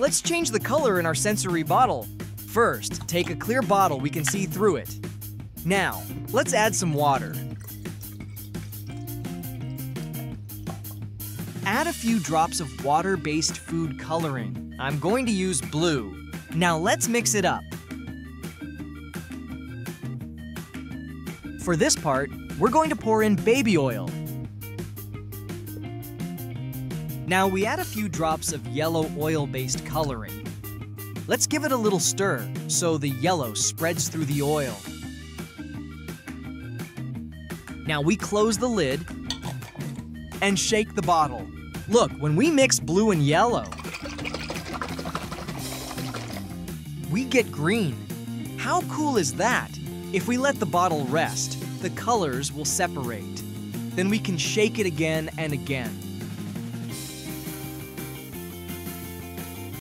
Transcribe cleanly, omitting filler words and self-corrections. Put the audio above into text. Let's change the color in our sensory bottle. First, take a clear bottle we can see through it. Now, let's add some water. Add a few drops of water-based food coloring. I'm going to use blue. Now let's mix it up. For this part, we're going to pour in baby oil. Now we add a few drops of yellow oil-based coloring. Let's give it a little stir so the yellow spreads through the oil. Now we close the lid and shake the bottle. Look, when we mix blue and yellow, we get green. How cool is that? If we let the bottle rest, the colors will separate. Then we can shake it again and again.